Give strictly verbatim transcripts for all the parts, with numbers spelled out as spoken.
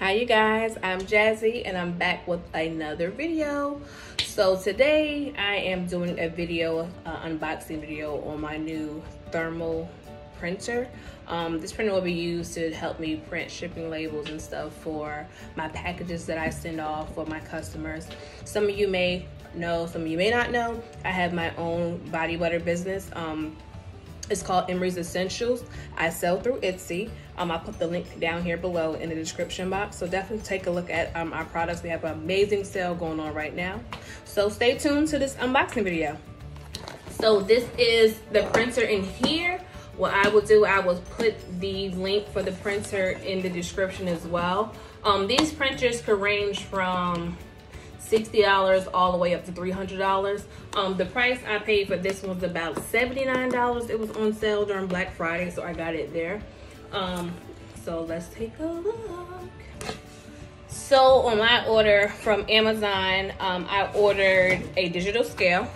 Hi you guys, I'm Jazzy and I'm back with another video. So today I am doing a video, uh, unboxing video on my new thermal printer. Um, this printer will be used to help me print shipping labels and stuff for my packages that I send off for my customers. Some of you may know, some of you may not know, I have my own body butter business. Um, It's called Emery's Essentials. I sell through Etsy. Um, I'll put the link down here below in the description box. So definitely take a look at um, our products. We have an amazing sale going on right now. So stay tuned to this unboxing video. So this is the printer in here. What I will do, I will put the link for the printer in the description as well. Um, these printers could range from sixty dollars all the way up to three hundred dollars. Um, the price I paid for this one was about seventy-nine dollars. It was on sale during Black Friday, so I got it there. Um, so let's take a look. So on my order from Amazon, um, I ordered a digital scale,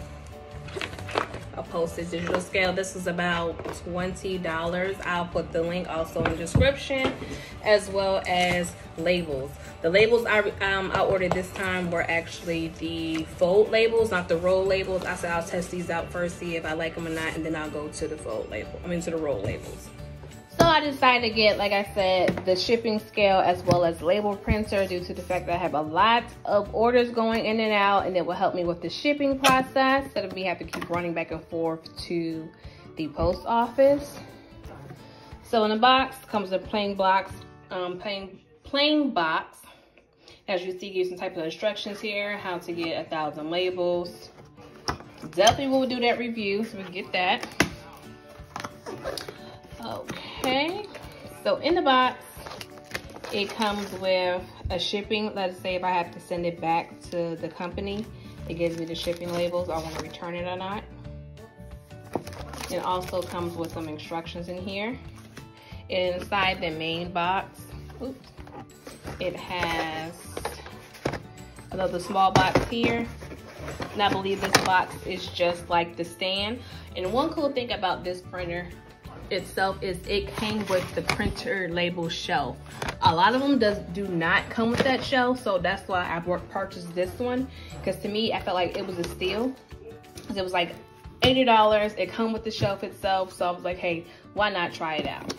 a postage digital scale. This was about twenty dollars. I'll put the link also in the description, as well as labels. The labels I, um, I ordered this time were actually the fold labels, not the roll labels. I said I'll test these out first, see if I like them or not, and then I'll go to the fold label, I mean to the roll labels. So I decided to get, like I said, the shipping scale as well as label printer due to the fact that I have a lot of orders going in and out, and it will help me with the shipping process so that we have to keep running back and forth to the post office. So in the box comes a plain box, um, plain, plain box. As you see, gives some type of instructions here, how to get a thousand labels. Definitely we'll do that review, so we can get that. Okay, so in the box, it comes with a shipping. Let's say if I have to send it back to the company, it gives me the shipping labels. I want to return it or not. It also comes with some instructions in here. Inside the main box, oops, it has another small box here. And I believe this box is just like the stand. And one cool thing about this printer itself is it came with the printer label shelf. A lot of them does do not come with that shelf, so that's why I purchased this one, because to me I felt like it was a steal. It was like eighty dollars. It come with the shelf itself, so I was like, hey, why not try it out?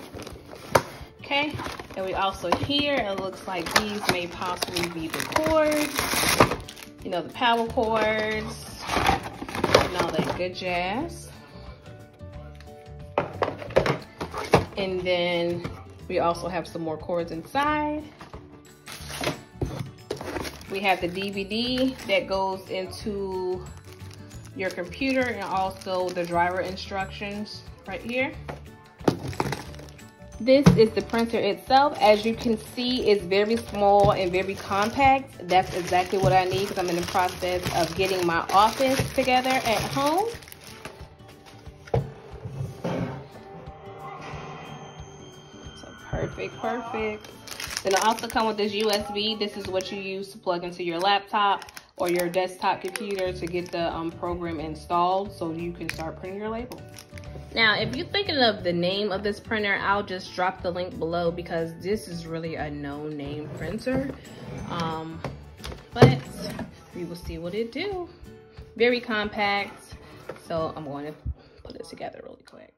Okay, and we also here, it looks like these may possibly be the cords, you know, the power cords and all that good jazz. And then we also have some more cords inside. We have the D V D that goes into your computer, and also the driver instructions right here. This is the printer itself. As you can see, it's very small and very compact. That's exactly what I need, because I'm in the process of getting my office together at home. Perfect, perfect. Then it also comes with this U S B. This is what you use to plug into your laptop or your desktop computer to get the um, program installed so you can start printing your label. Now, if you're thinking of the name of this printer, I'll just drop the link below, because this is really a no-name printer. Um, but we will see what it do. Very compact. So I'm going to put it together really quick.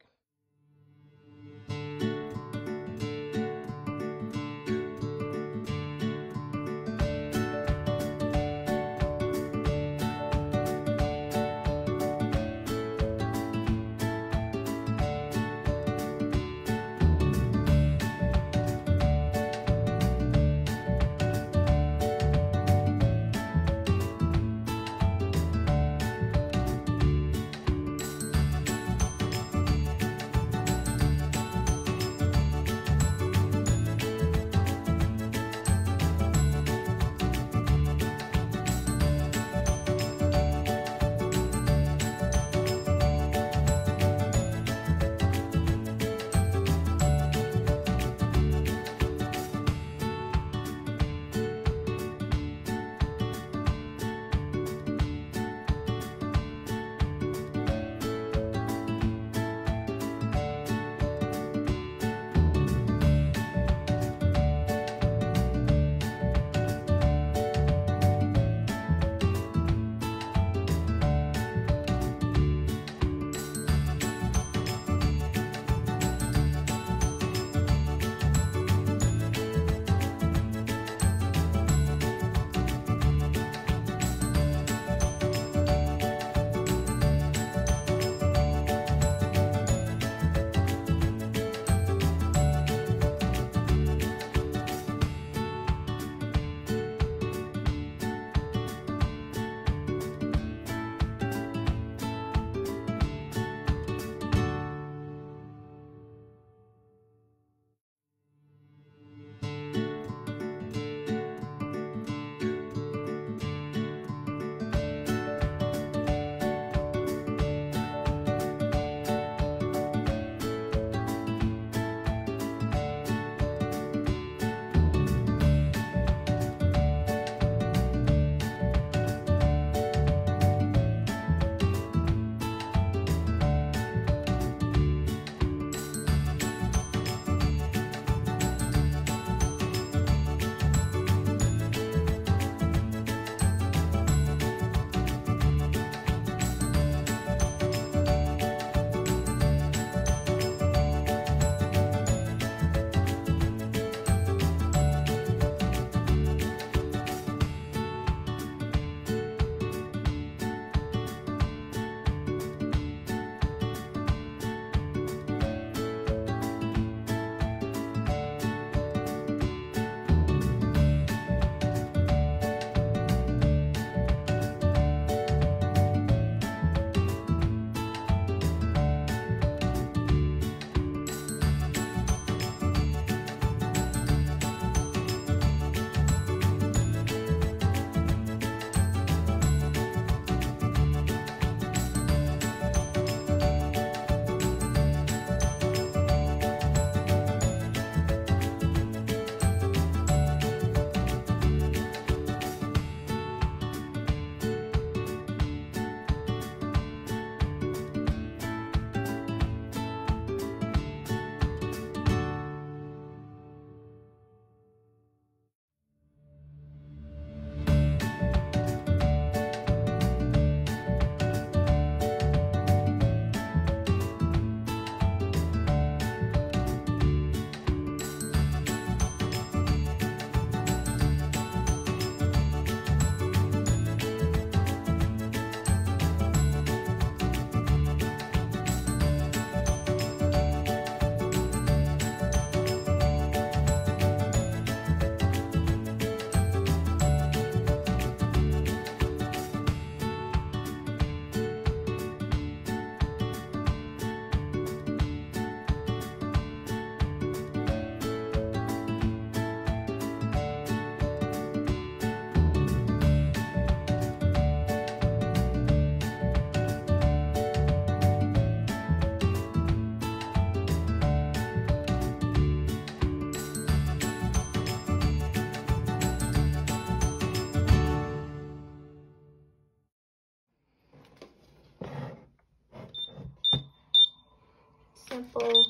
simple.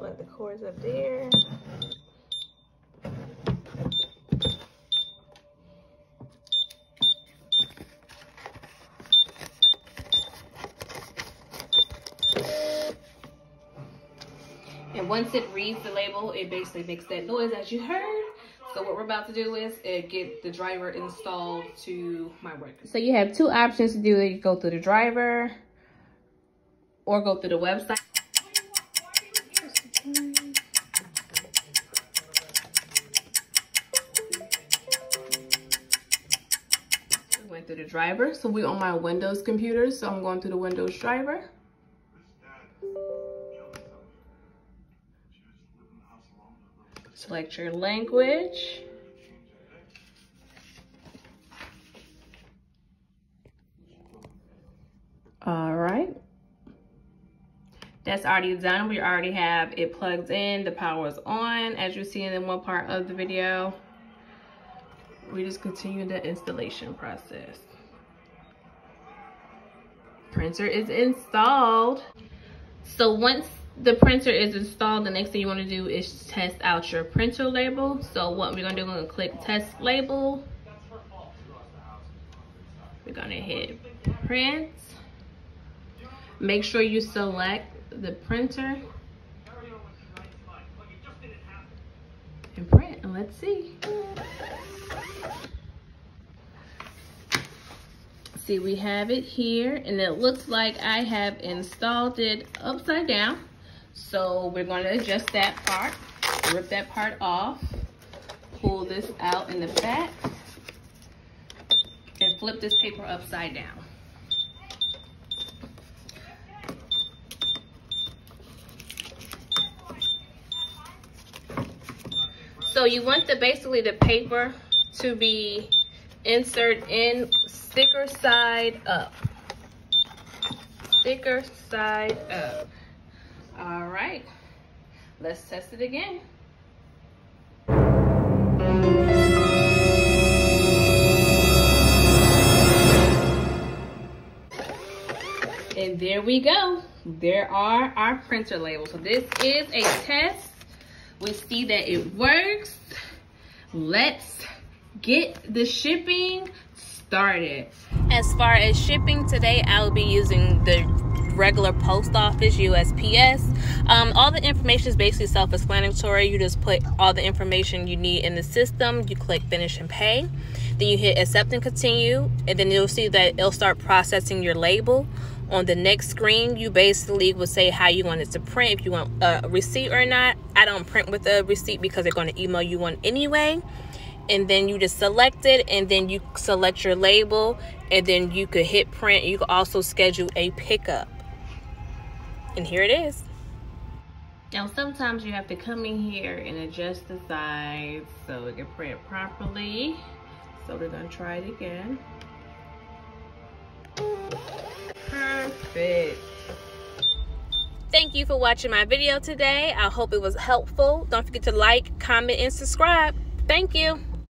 Let the cords up there. And once it reads the label, it basically makes that noise as you heard. So what we're about to do is uh, get the driver installed to my work. So you have two options to do it. You go through the driver or go through the website. Went through the driver. So we're on my Windows computer. So I'm going through the Windows driver. Select your language. All right. That's already done. We already have it plugged in. The power is on, as you're seeing in one part of the video. We just continue the installation process. Printer is installed. So once the printer is installed, the next thing you want to do is test out your printer label. So what we're going to do, we're going to click test label. We're going to hit print. Make sure you select the printer. And print, and let's see. See, we have it here, and it looks like I have installed it upside down. So we're going to adjust that part, rip that part off, pull this out in the back, and flip this paper upside down. So you want the basically the paper to be inserted in sticker side up. Sticker side up. All right, let's test it again. And there we go. There are our printer labels. So this is a test. We see that it works. Let's get the shipping started. As far as shipping today, I'll be using the regular post office, U S P S. Um, all the information is basically self-explanatory. You just put all the information you need in the system. You click finish and pay. Then you hit accept and continue. And then you'll see that it'll start processing your label. On the next screen, you basically will say how you want it to print, if you want a receipt or not. I don't print with a receipt because they're going to email you one anyway. And then you just select it, and then you select your label, and then you could hit print. You can also schedule a pickup. And here it is. Now, sometimes you have to come in here and adjust the size so it can print properly. So we're gonna try it again. Perfect. Thank you for watching my video today. I hope it was helpful. Don't forget to like, comment, and subscribe. Thank you.